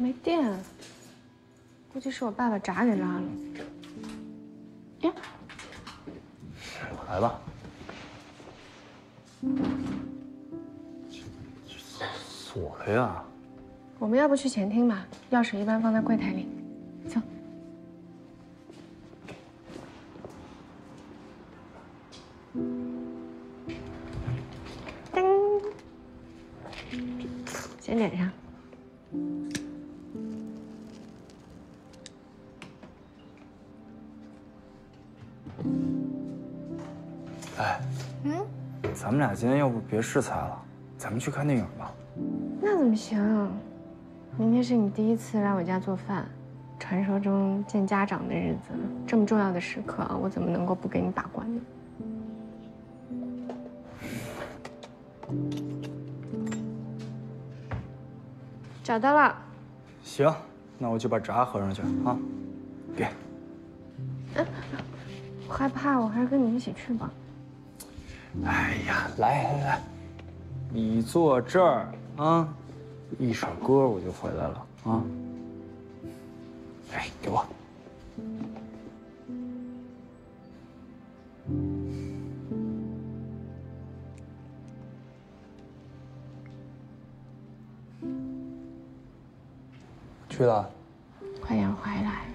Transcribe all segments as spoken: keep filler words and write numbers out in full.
没电，估计是我爸把闸给拉了。呀，我来吧。锁了呀！我们要不去前厅吧？钥匙一般放在柜台里。走。叮，先点上。 哎，嗯，咱们俩今天要不别试菜了，咱们去看电影吧。那怎么行？明天是你第一次来我家做饭，传说中见家长的日子，这么重要的时刻，我怎么能够不给你把关呢？找到了。行，那我就把闸合上去啊。给。嗯，我害怕，我还是跟你们一起去吧。 哎呀，来来来，你坐这儿啊，一首歌我就回来了啊。哎，给我。去了。快点回来。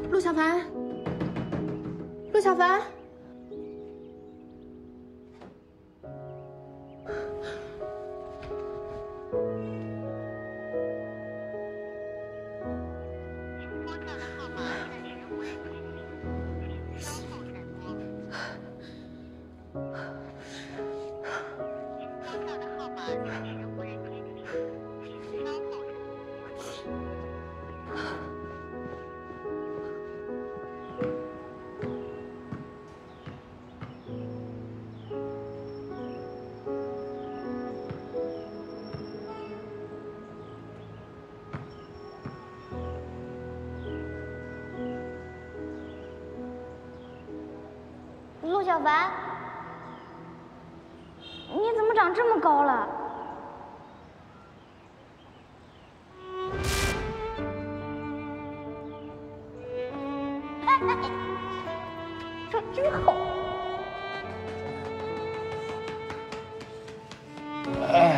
陆小凡，陆小凡，拨打的号码暂时未接，稍后再拨。拨打的号码暂时未接，稍后再拨。 小凡，你怎么长这么高了？哎哎，长真好！哎呀，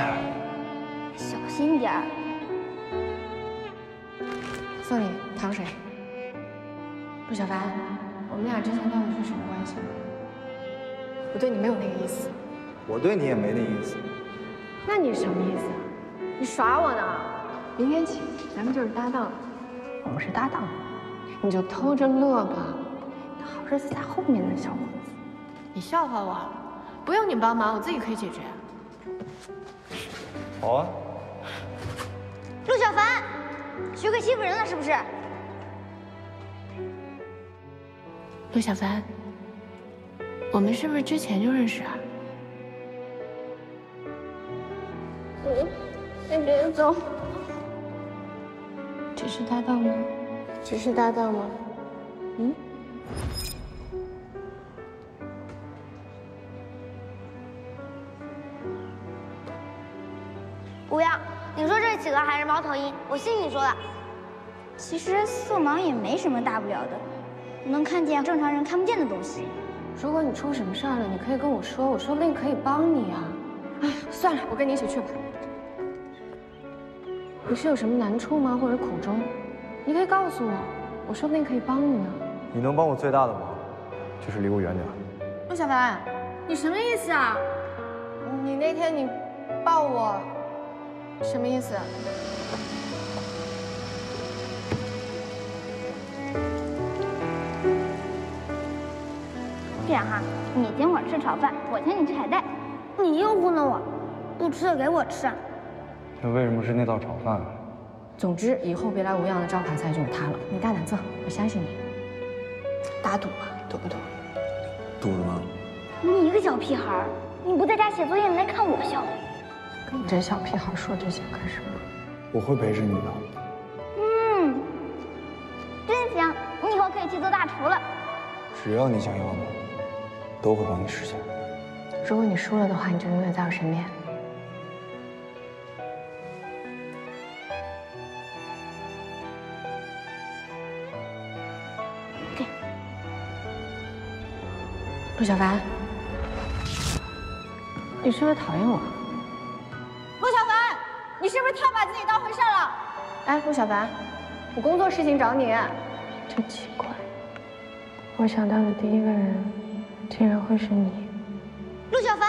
小心点儿。送你糖水。陆小凡，我们俩之前到底是什么关系？ 我对你没有那个意思，我对你也没那意思。那你是什么意思？你耍我呢？明天起咱们就是搭档，我们是搭档，你就偷着乐吧。好日子在后面呢，小伙子。你笑话我？不用你帮忙，我自己可以解决。好啊。陆小凡，学会欺负人了是不是？陆小凡。 我们是不是之前就认识啊？嗯，你别走。只是搭档吗？只是搭档吗？嗯。吴漾，你说这是企鹅还是猫头鹰？我信你说的。其实色盲也没什么大不了的，能看见正常人看不见的东西。 如果你出什么事儿了，你可以跟我说，我说不定可以帮你啊。哎，算了，我跟你一起去吧。你是有什么难处吗，或者苦衷？你可以告诉我，我说不定可以帮你呢。你能帮我最大的忙，就是离我远点。陆小凡，你什么意思啊？你那天你抱我，什么意思？ 这样哈，你请我吃炒饭，我请你吃海带，你又糊弄我，不吃的给我吃。那为什么是那道炒饭啊？总之以后别来无恙的招牌菜就是它了。你大胆做，我相信你。打赌吧，赌不赌？赌了吗？你一个小屁孩，你不在家写作业，你来看我笑。跟你这小屁孩说这些干什么？我会陪着你的。嗯，真香！你以后可以去做大厨了。只要你想要的。 都会帮你实现。如果你输了的话，你就永远在我身边。给。陆小凡，你是不是讨厌我？陆小凡，你是不是太把自己当回事了？哎，陆小凡，我工作事情找你。真奇怪，我想到的第一个人，竟然会是你。陆小凡，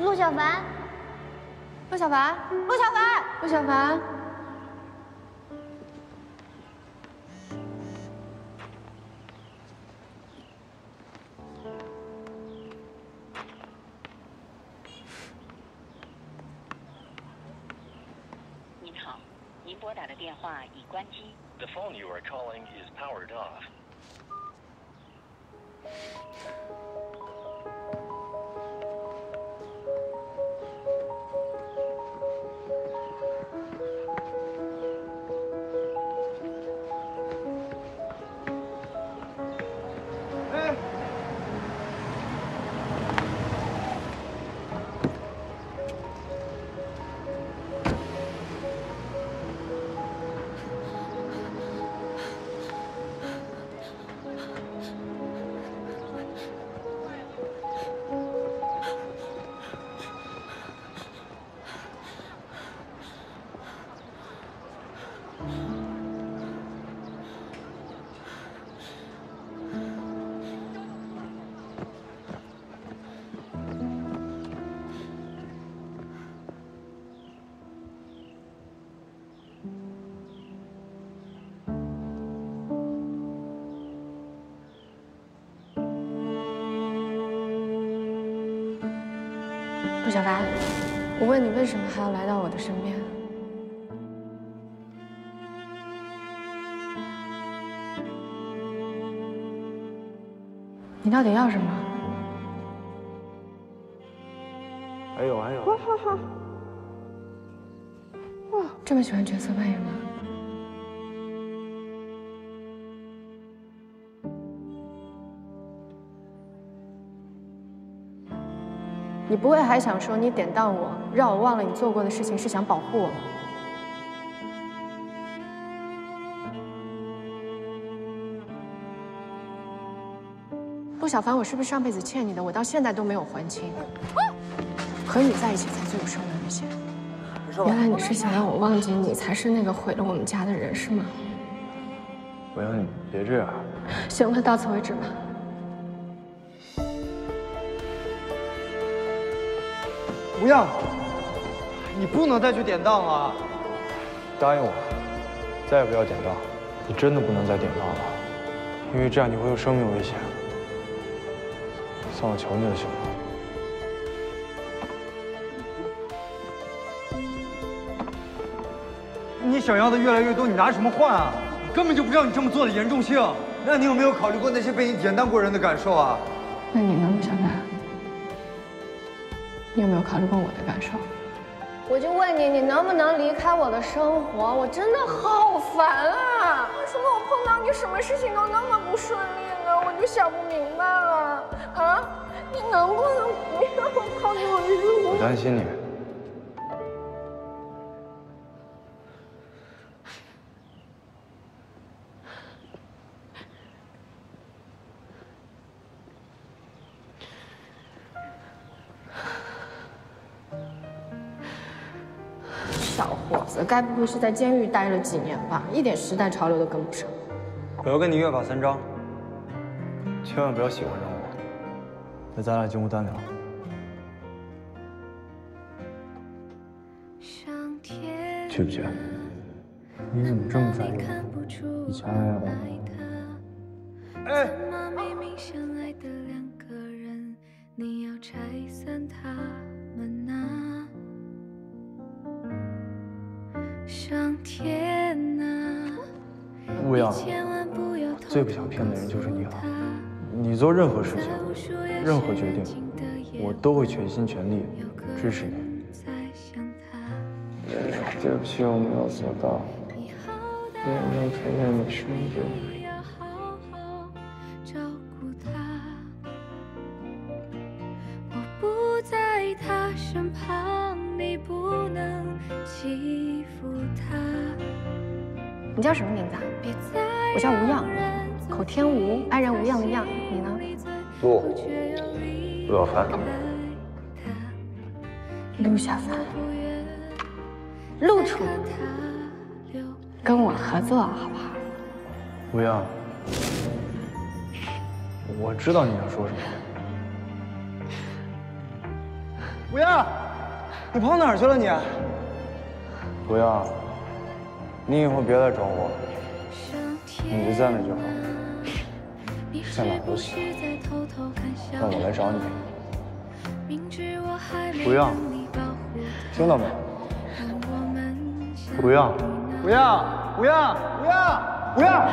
陆小凡，陆小凡，陆小凡，陆小凡。 The phone you are calling is powered off. 陆小凡，我问你，为什么还要来到我的身边？你到底要什么？还有还有，哇哈哈！哇，这么喜欢角色扮演吗？ 你不会还想说你典当我，让我忘了你做过的事情，是想保护我吗？陆小凡，我是不是上辈子欠你的？我到现在都没有还清。和你在一起才最有生命危险。原来你是想让我忘记你，才是那个毁了我们家的人，是吗？我要你别这样。行了，到此为止吧。 不要！你不能再去典当了。答应我，再也不要典当。你真的不能再典当了，因为这样你会有生命危险。算我求你了，行吗？ 你想要的越来越多，你拿什么换啊？你根本就不知道你这么做的严重性。那你有没有考虑过那些被你典当过人的感受啊？那你能想到？ 你有没有考虑过我的感受？我就问你，你能不能离开我的生活？我真的好烦啊！为什么我碰到你什么事情都那么不顺利呢？我就想不明白了啊！你能不能不要考虑我？我担心你。该不会是在监狱待了几年吧？一点时代潮流都跟不上。我要跟你约法三章，千万不要喜欢上我，那咱俩进屋单聊。去不去？你怎么这么在意我？以前还爱我。哎。啊 上天啊！乌鸦，最不想骗的人就是你了。你做任何事情、任何决定，我都会全心全力支持你。对不起，我没有做到，我也没有陪在你身边。 你叫什么名字啊？我叫吴漾。口天吴，安然无恙的恙。你呢？陆陆小凡。陆小凡，陆楚，跟我合作好不好？不要。我知道你要说什么。不要，你跑哪儿去了你？不要，你以后别来找我，你就在那就好，在哪都行。让我来找你。不要，听到没？不要，不要，不要，不要，不要。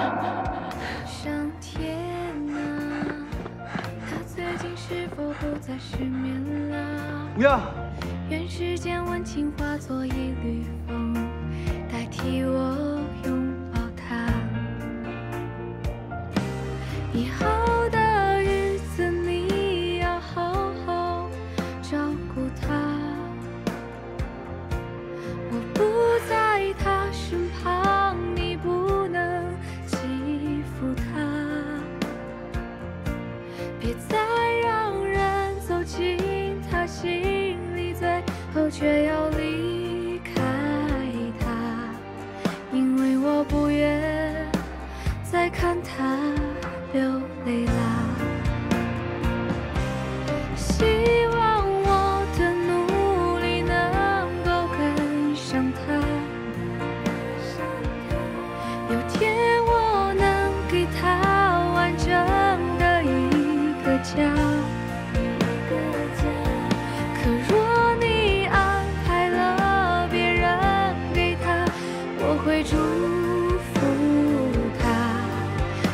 不要！愿世间温情化作一缕风，代替我拥抱它。以后的日子你要好好照顾它。我不在他身旁，你不能欺负他。别再。 进他心里，最后却要离开他，因为我不愿再看他流泪啦。希望我的努力能够跟上他，有天我能给他完整的一个家。 祝福他，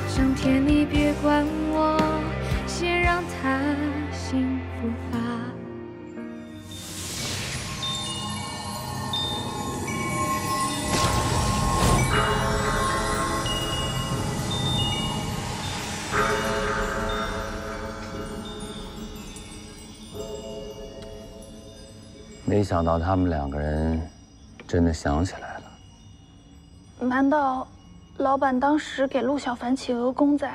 上天你别管我，先让他幸福吧。没想到他们两个人真的想起来了。 难道老板当时给陆小凡起鹅公仔，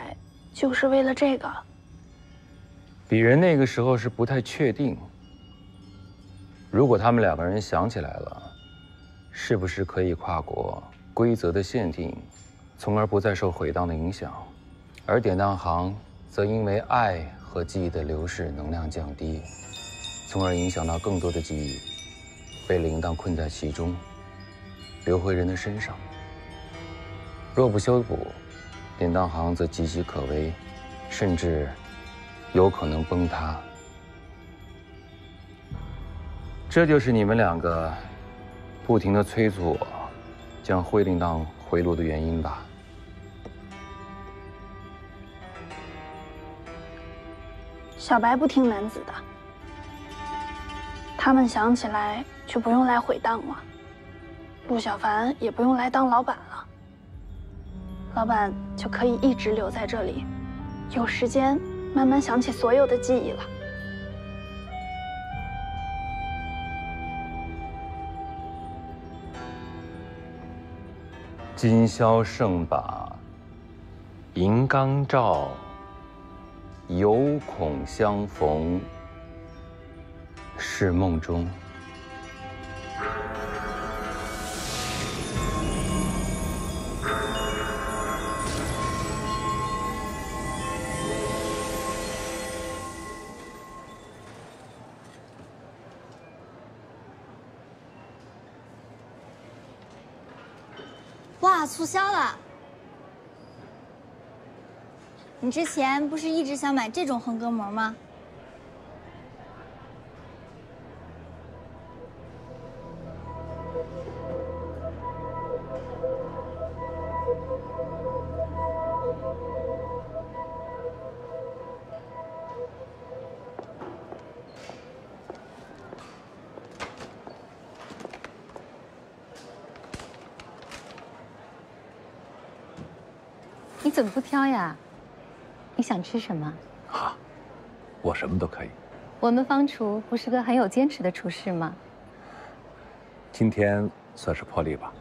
就是为了这个？鄙人那个时候是不太确定。如果他们两个人想起来了，是不是可以跨过规则的限定，从而不再受回荡的影响？而典当行则因为爱和记忆的流逝，能量降低，从而影响到更多的记忆，被铃铛困在其中，流回人的身上。 若不修补，典当行则岌岌可危，甚至有可能崩塌。这就是你们两个不停地催促我将灰铃铛回炉的原因吧。小白不听男子的，他们想起来就不用来毁荡了，陆小凡也不用来当老板了。 老板就可以一直留在这里，有时间慢慢想起所有的记忆了。今宵胜把银缸照，犹恐相逢是梦中。 促销了！你之前不是一直想买这种横膈膜吗？怎么不挑呀？你想吃什么？啊，我什么都可以。我们方厨不是个很有坚持的厨师吗？今天算是破例吧。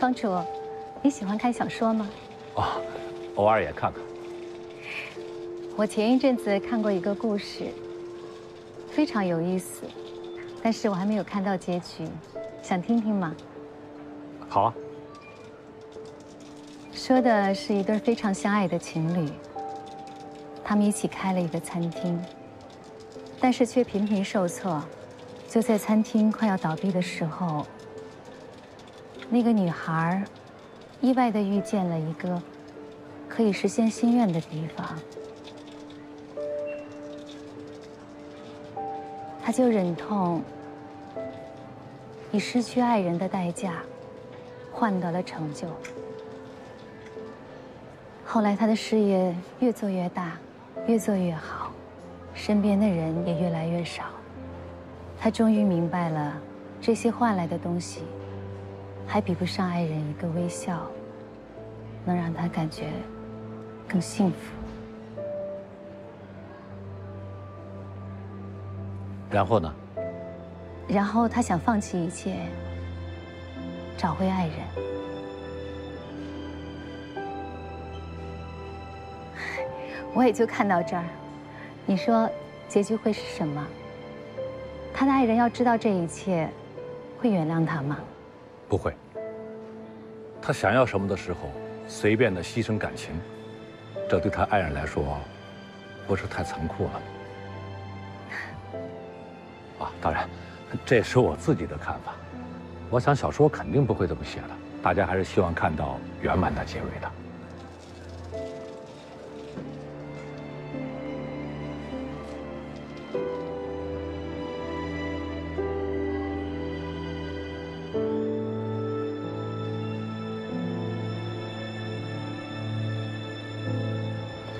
帮主，你喜欢看小说吗？哦，偶尔也看看。我前一阵子看过一个故事，非常有意思，但是我还没有看到结局，想听听吗？好啊。说的是一对非常相爱的情侣，他们一起开了一个餐厅，但是却频频受挫。 就在餐厅快要倒闭的时候，那个女孩意外地遇见了一个可以实现心愿的地方，她就忍痛以失去爱人的代价换得了成就。后来她的事业越做越大，越做越好，身边的人也越来越少。 他终于明白了，这些换来的东西，还比不上爱人一个微笑，能让他感觉更幸福。然后呢？然后他想放弃一切，找回爱人。我也就看到这儿，你说结局会是什么？ 他的爱人要知道这一切，会原谅他吗？不会。他想要什么的时候，随便的牺牲感情，这对他爱人来说，不是太残酷了吗？啊，当然，这是我自己的看法。我想小说肯定不会这么写的，大家还是希望看到圆满的结尾的。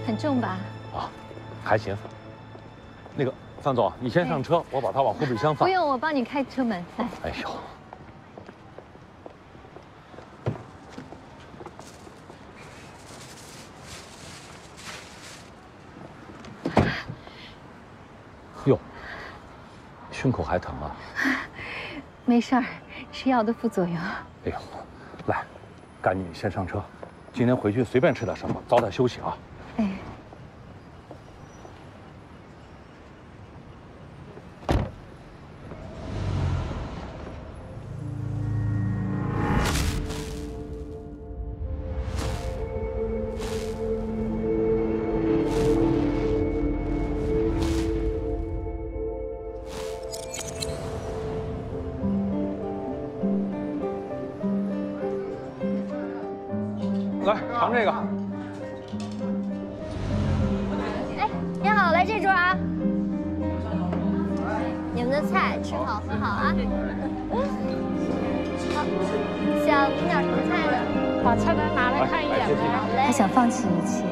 很重吧？啊，还行。那个范总，你先上车，哎、我把它往后备箱放。不用，我帮你开车门。哎，哎呦，哟，胸口还疼啊？没事儿，吃药的副作用。哎呦，来，赶紧先上车。今天回去随便吃点什么，早点休息啊。 哎，来尝这个。 菜吃好喝好啊！好，想点什么菜呢？把菜单拿来看一眼吧。他想放弃一切，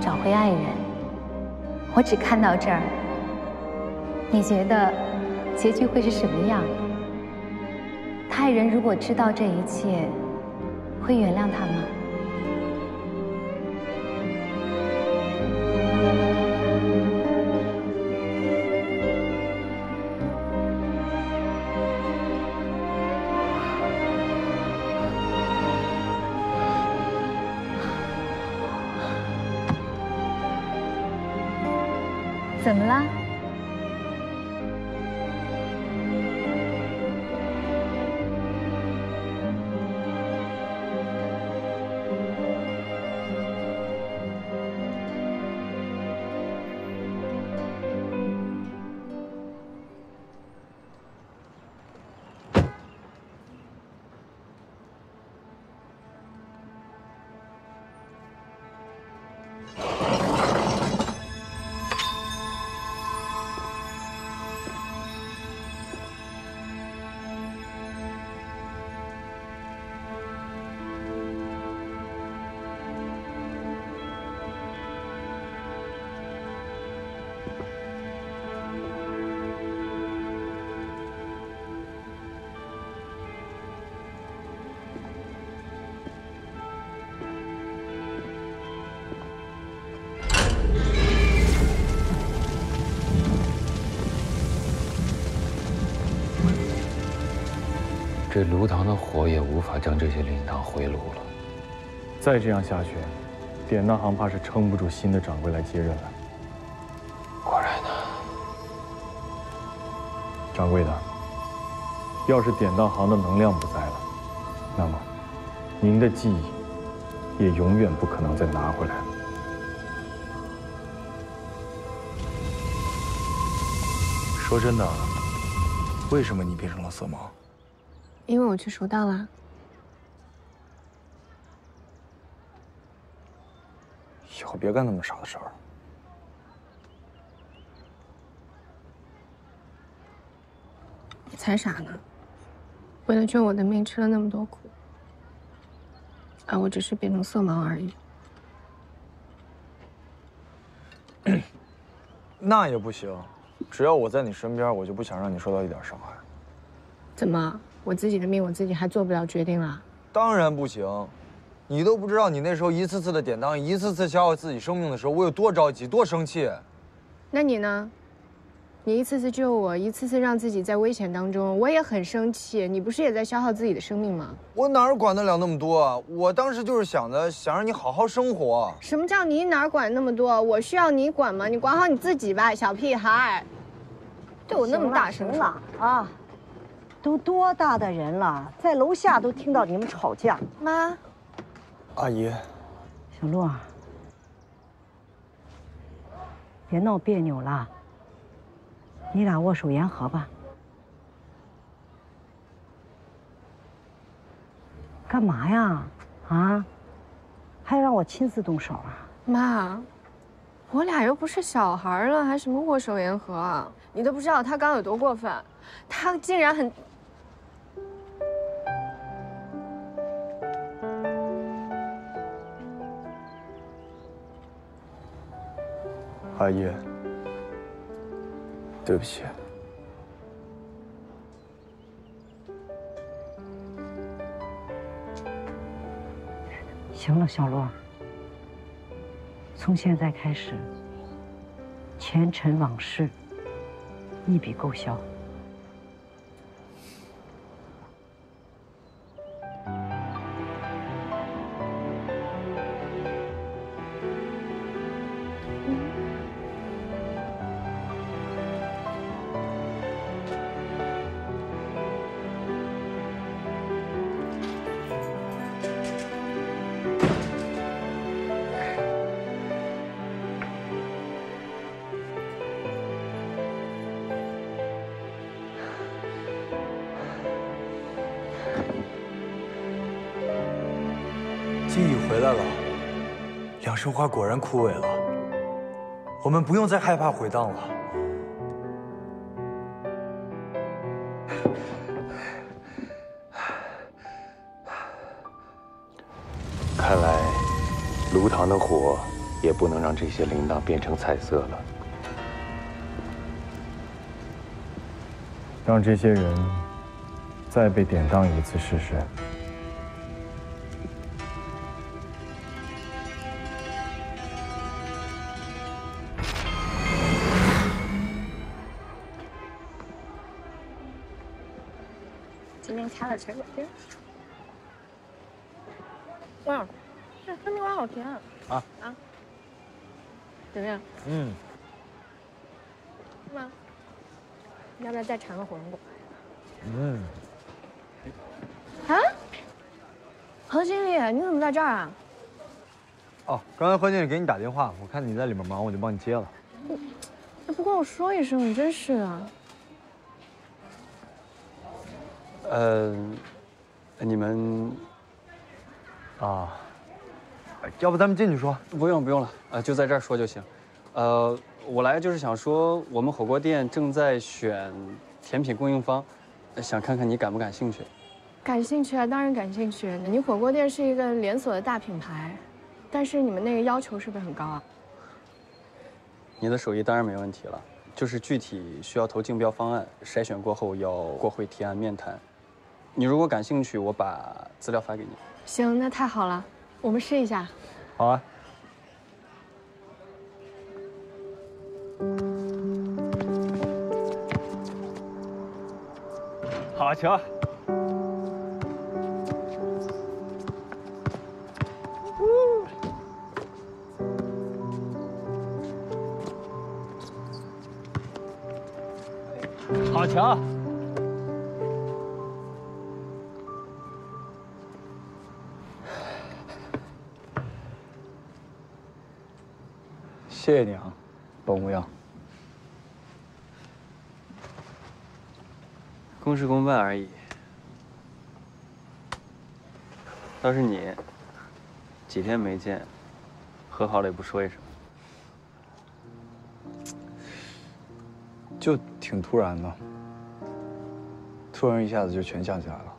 找回爱人。我只看到这儿，你觉得结局会是什么样？他爱人如果知道这一切，会原谅他吗？ 怎么了？这炉膛的火也无法将这些灵堂回炉了。再这样下去，典当行怕是撑不住新的掌柜来接任了。果然呢，掌柜的，要是典当行的能量不在了，那么您的记忆也永远不可能再拿回来了。 说真的，为什么你变成了色盲？因为我去赎道了。以后别干那么傻的事儿。你才傻呢！为了救我的命，吃了那么多苦，而我只是变成色盲而已。那也不行。 只要我在你身边，我就不想让你受到一点伤害。怎么，我自己的命我自己还做不了决定了？当然不行，你都不知道你那时候一次次的典当，一次次消耗自己生命的时候，我有多着急，多生气。那你呢？你一次次救我，一次次让自己在危险当中，我也很生气。你不是也在消耗自己的生命吗？我哪儿管得了那么多啊！我当时就是想着想让你好好生活。什么叫你哪儿管那么多？我需要你管吗？你管好你自己吧，小屁孩。 对我那么大声了啊！都多大的人了，在楼下都听到你们吵架。妈，阿姨，小洛，别闹别扭了，你俩握手言和吧。干嘛呀？啊？还要让我亲自动手啊？妈，我俩又不是小孩了，还什么握手言和啊？ 你都不知道他刚有多过分，他竟然很……阿姨，对不起，行了，小洛，从现在开始，前尘往事。 一笔勾销。记忆回来了，两生花果然枯萎了。我们不用再害怕回荡了。看来，炉膛的火也不能让这些铃铛变成彩色了。让这些人再被典当一次试试。 水果冰，哇，这哈密瓜好甜啊！啊啊，怎么样？嗯。妈，你要不要再尝个火龙果？嗯。啊？何经理，你怎么在这儿啊？哦，刚才何经理给你打电话，我看你在里面忙，我就帮你接了。你不跟我说一声，你真是啊。 呃，你们啊，要不咱们进去说？不用不用了，呃，就在这儿说就行。呃，我来就是想说，我们火锅店正在选甜品供应方，想看看你感不感兴趣。感兴趣啊，当然感兴趣。你火锅店是一个连锁的大品牌，但是你们那个要求是不是很高啊？你的手艺当然没问题了，就是具体需要投竞标方案，筛选过后要过会提案面谈。 你如果感兴趣，我把资料发给你。行，那太好了，我们试一下。好啊。好啊，请。马强，谢谢你啊，本无恙。公事公办而已。倒是你，几天没见，和好了也不说一声。 就挺突然的，突然一下子就全想起来了，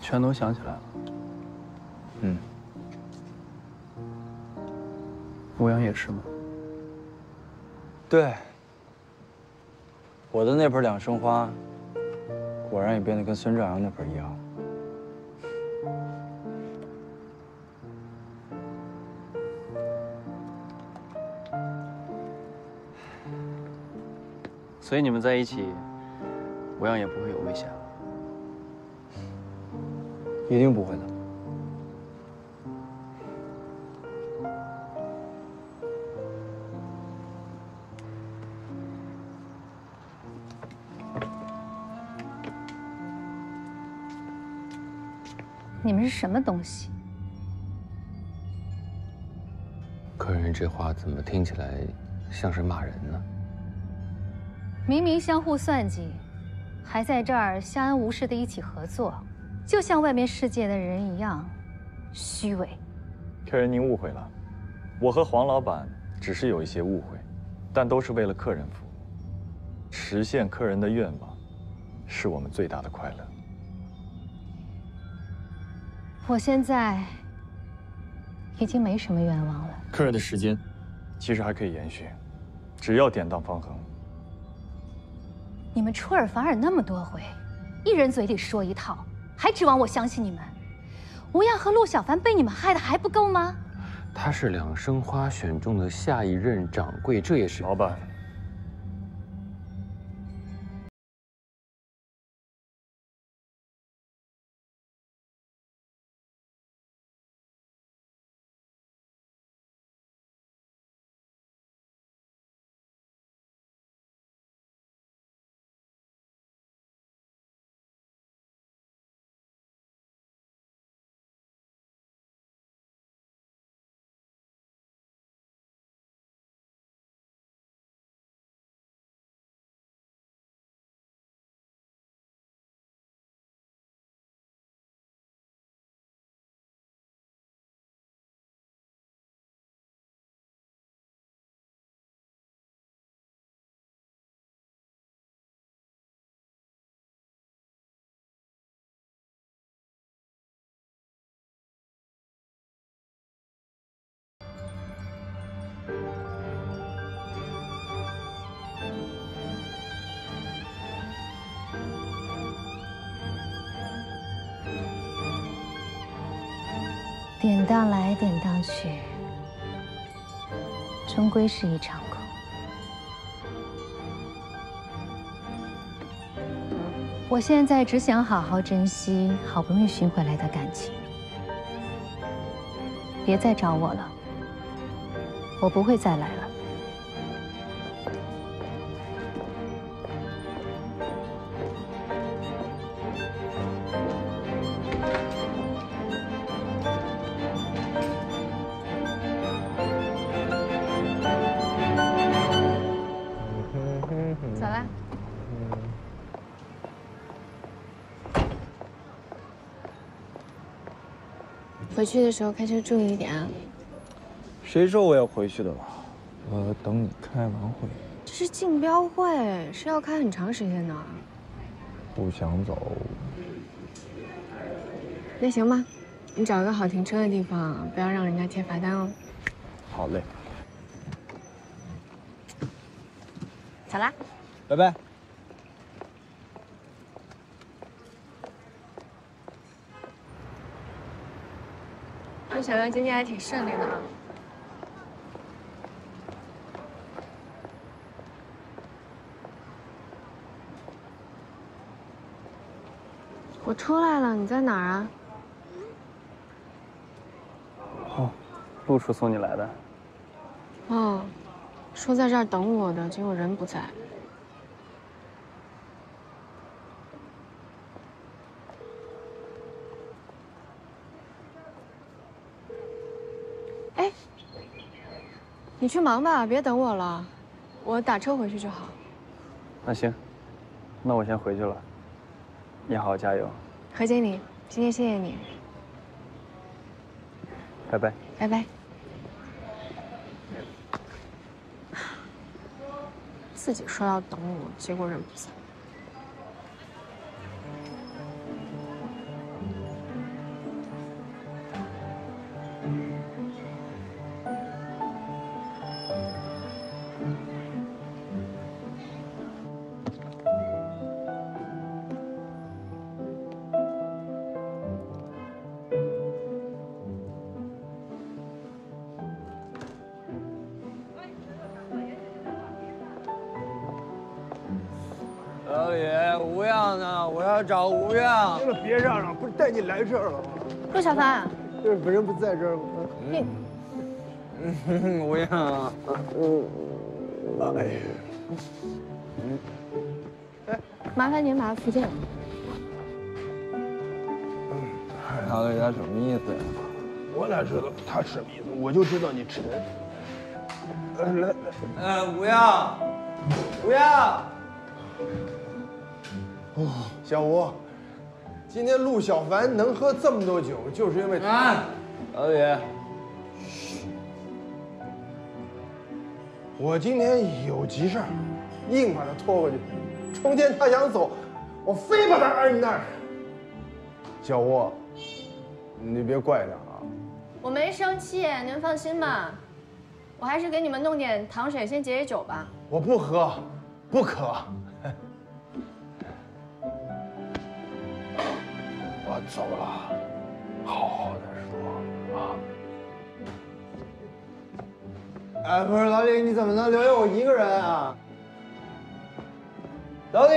全都想起来了。嗯，欧阳也是吗？对，我的那盆两生花，果然也变得跟孙正阳那盆一样。所以你们在一起，无恙也不会有危险了。一定不会的。你们是什么东西？可人这话怎么听起来像是骂人呢？ 明明相互算计，还在这儿相安无事的一起合作，就像外面世界的人一样，虚伪。客人，您误会了，我和黄老板只是有一些误会，但都是为了客人服务，实现客人的愿望，是我们最大的快乐。我现在已经没什么愿望了。客人的时间其实还可以延续，只要典当方恒。 你们出尔反尔那么多回，一人嘴里说一套，还指望我相信你们？无恙和陆小凡被你们害的还不够吗？他是两生花选中的下一任掌柜，这也是老板。典当来，典当去，终归是一场空。我现在只想好好珍惜好不容易寻回来的感情，别再找我了，我不会再来了。回去的时候开车注意一点啊！谁说我要回去的了？我等你开完会。这是竞标会，是要开很长时间的。不想走。那行吧，你找一个好停车的地方，不要让人家贴罚单哦。好嘞。走啦，拜拜。 陆小阳今天还挺顺利的啊。我出来了，你在哪儿啊？哦，陆叔送你来的。哦，说在这儿等我的，结果人不在。哎，你去忙吧，别等我了，我打车回去就好。那行，那我先回去了。你好好加油，何经理，今天谢谢你。拜拜。拜拜。自己说要等我，结果人不在。 找吴恙，行了，别嚷嚷，不是带你来这儿了吗？陆小凡，就是本人不在这儿吗？你，嗯，吴恙啊，哎呀，嗯，哎，麻烦您把它扶进来。他对他什么意思呀？我哪知道他什么意思？我就知道你沉。来来，哎，吴恙，吴恙。 哦，小吴，今天陆小凡能喝这么多酒，就是因为他。老李，我今天有急事儿，硬把他拖回去。中间他想走，我非把他摁那儿。小吴，你别怪他啊。我没生气，您放心吧。我还是给你们弄点糖水，先解解酒吧。我不喝，不渴。 我走了，好好的说啊！哎，不是老李，你怎么能留下我一个人啊？老李，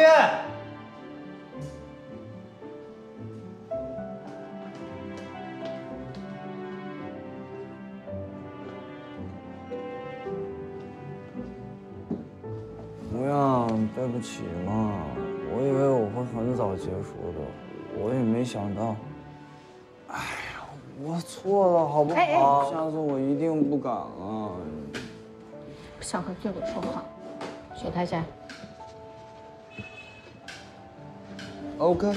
不要，对不起嘛，我以为我会很早结束的。 我也没想到，哎呀，我错了，好不好？哎哎下次我一定不敢了。不想和对我说话，手抬起来。OK。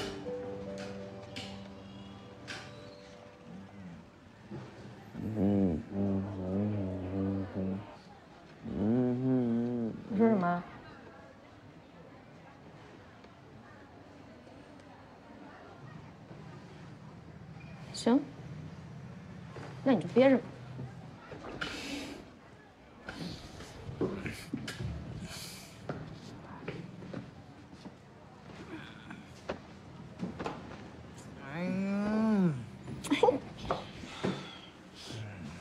嗯嗯嗯嗯嗯嗯。你说什么？ 行，那你就憋着吧。哎呀，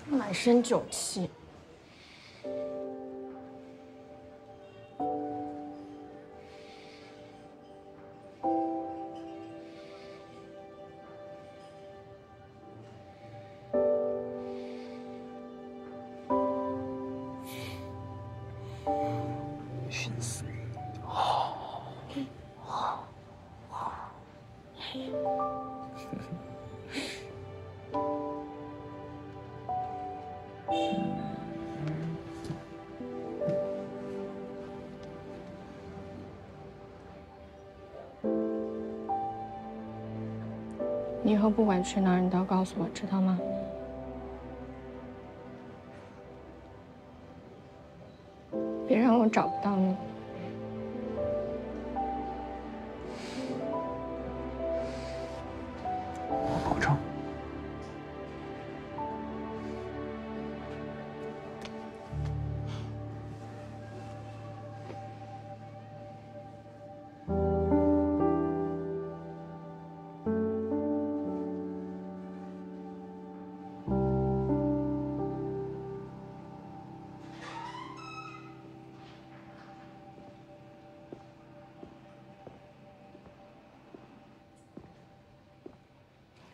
满身酒气。 以后不管去哪儿，你都要告诉我，知道吗？别让我找不到你。我保证。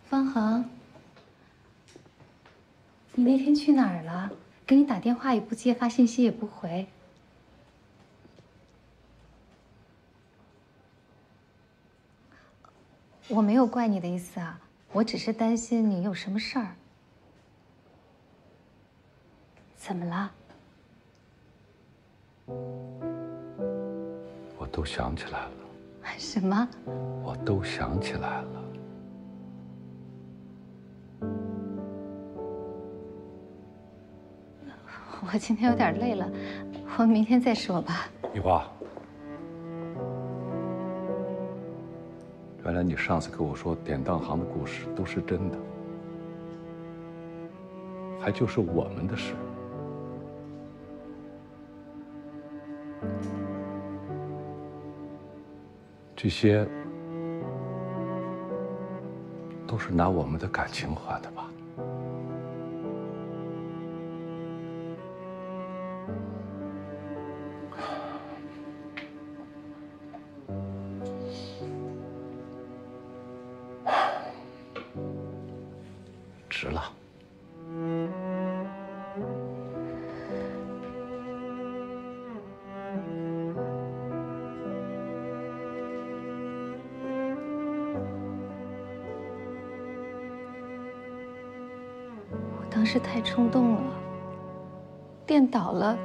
方恒，你那天去哪儿了？给你打电话也不接，发信息也不回。我没有怪你的意思啊，我只是担心你有什么事儿。怎么了？我都想起来了。什么？我都想起来了。 我今天有点累了，我明天再说吧。雨花，原来你上次跟我说典当行的故事都是真的，还就是我们的事。这些都是拿我们的感情换的吧？ 值了。我当时太冲动了，店倒了，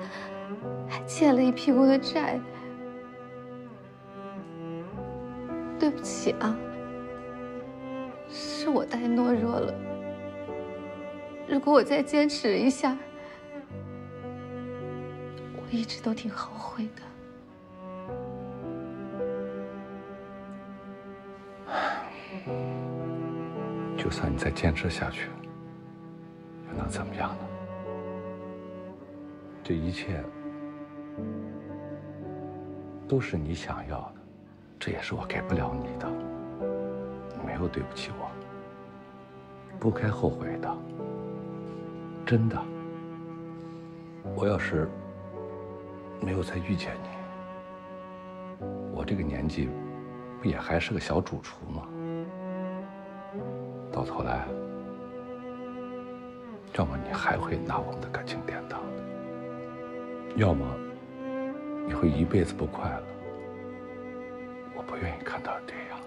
还欠了一屁股的债，对不起啊，是我太懦弱了。 如果我再坚持一下，我一直都挺后悔的。就算你再坚持下去，又能怎么样呢？这一切都是你想要的，这也是我给不了你的。你没有对不起我，不该后悔的。 真的，我要是没有再遇见你，我这个年纪不也还是个小主厨吗？到头来，要么你还会拿我们的感情典当的，要么你会一辈子不快乐。我不愿意看到这样。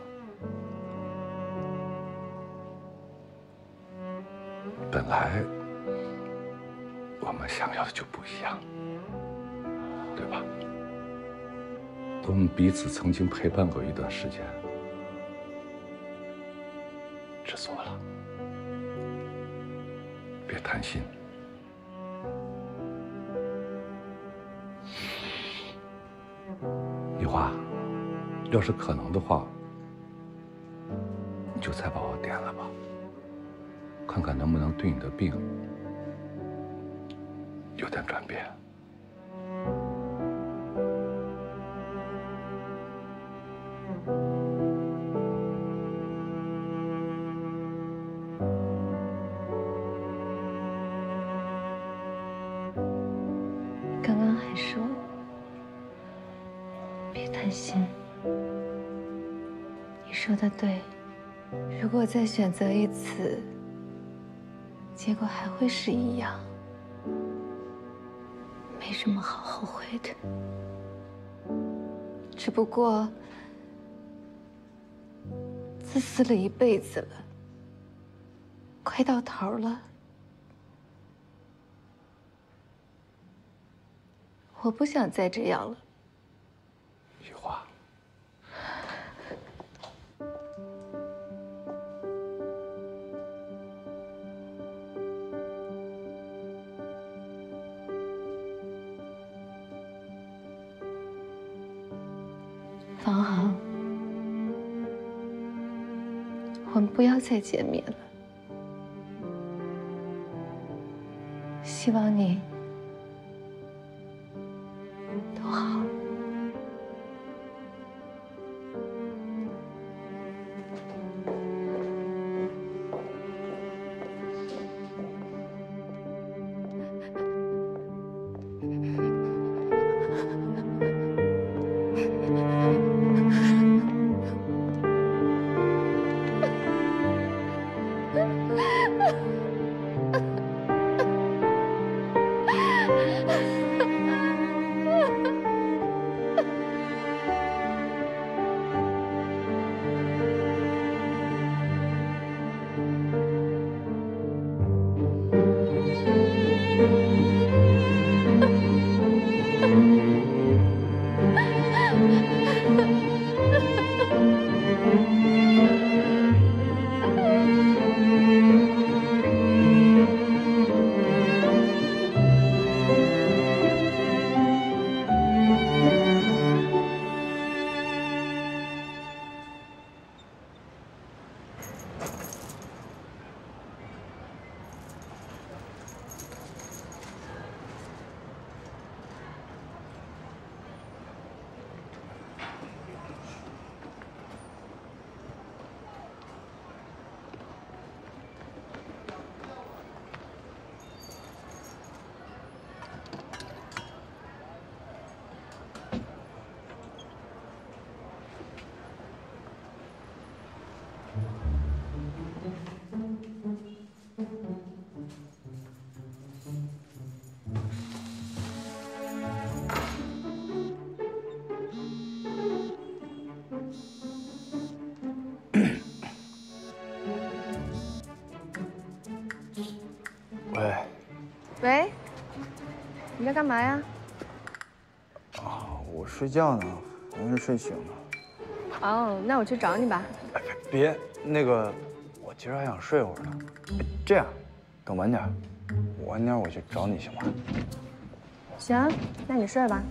本来。 我们想要的就不一样，对吧？我们彼此曾经陪伴过一段时间，知足了，别贪心。雨花，要是可能的话，你就再把我点了吧，看看能不能对你的病。 有点转变。刚刚还说别贪心，你说的对。如果再选择一次，结果还会是一样。 没什么好后悔的，只不过自私了一辈子了，快到头了。我不想再这样了。雨花，房航，我们不要再见面了。希望你都好。你在干嘛呀？啊，我睡觉呢，还是睡醒了。哦，那我去找你吧。别，那个，我其实还想睡会儿呢。这样，等晚点，我晚点我去找你行吗？行，那你睡吧。